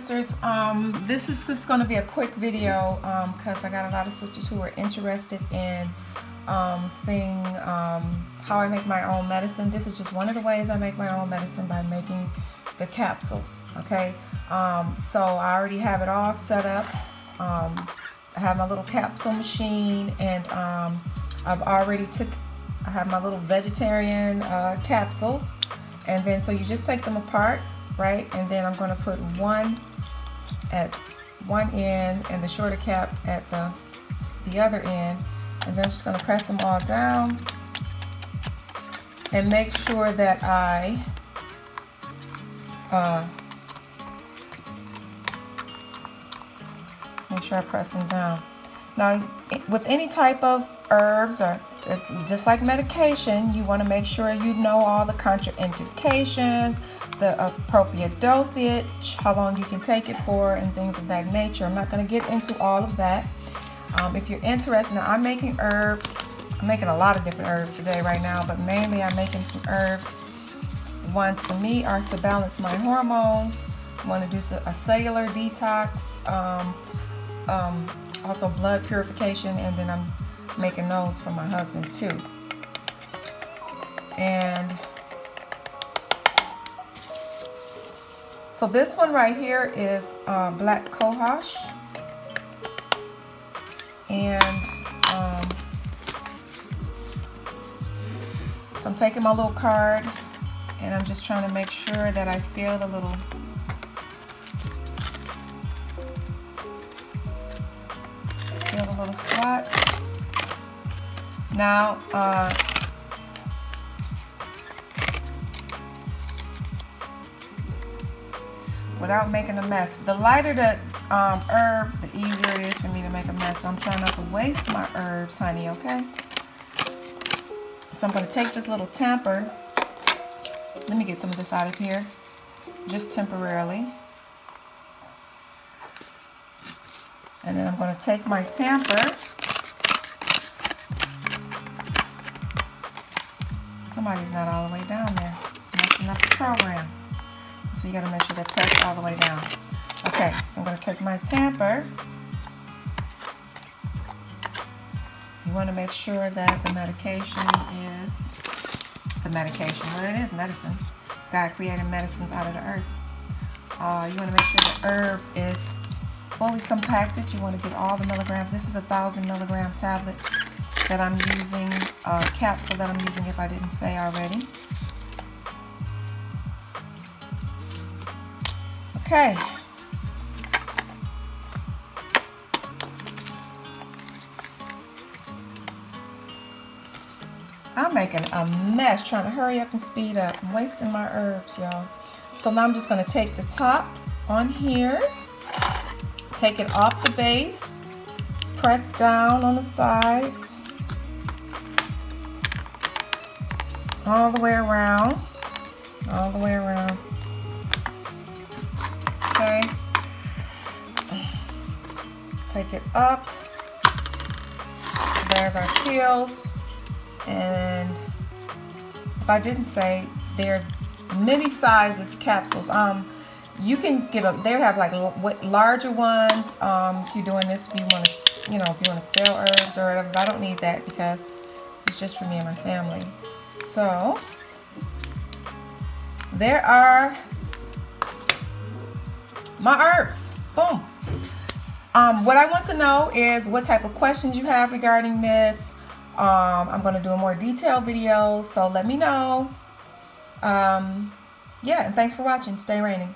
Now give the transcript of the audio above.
sisters, this is just going to be a quick video because I got a lot of sisters who are interested in seeing how I make my own medicine. This is just one of the ways I make my own medicine, by making the capsules, okay? So I already have it all set up. I have my little capsule machine, and I have my little vegetarian capsules, and then so you just take them apart, right? And then I'm going to put one at one end and the shorter cap at the other end, and then I'm just going to press them all down and make sure that I make sure I press them down. Now, with any type of herbs, or it's just like medication, you want to make sure you know all the contraindications, the appropriate dosage, how long you can take it for, and things of that nature. I'm not going to get into all of that. If you're interested, now I'm making a lot of different herbs today right now, but mainly I'm making some herbs. Ones for me are to balance my hormones. I want to do a cellular detox, also blood purification, and then I'm making those for my husband too. And so this one right here is black cohosh, and so I'm taking my little card and I'm just trying to make sure that I feel the little slots. Now, without making a mess, the lighter the herb, the easier it is for me to make a mess. So I'm trying not to waste my herbs, honey, okay? So I'm going to take this little tamper. Let me get some of this out of here, just temporarily. And then I'm going to take my tamper. Somebody's not all the way down there. That's enough to program. So you got to make sure they're pressed all the way down. Okay, so I'm going to take my tamper. You want to make sure that the medication is medicine. God created medicines out of the earth. You want to make sure the herb is fully compacted. You want to get all the milligrams. This is a 1,000 milligram tablet that I'm using, capsule that I'm using, if I didn't say already. Okay. I'm making a mess trying to hurry up and speed up. I'm wasting my herbs, y'all. So now I'm just going to take the top on here. Take it off the base, press down on the sides, all the way around, all the way around. Okay, take it up. So there's our pills, and if I didn't say, there are many sizes capsules. You can get they have like larger ones. If you're doing this, if you want to, if you want to sell herbs or whatever. But I don't need that because it's just for me and my family. So there are my herbs. Boom. What I want to know is what type of questions you have regarding this. I'm going to do a more detailed video, so let me know. Yeah, and thanks for watching. Stay raining.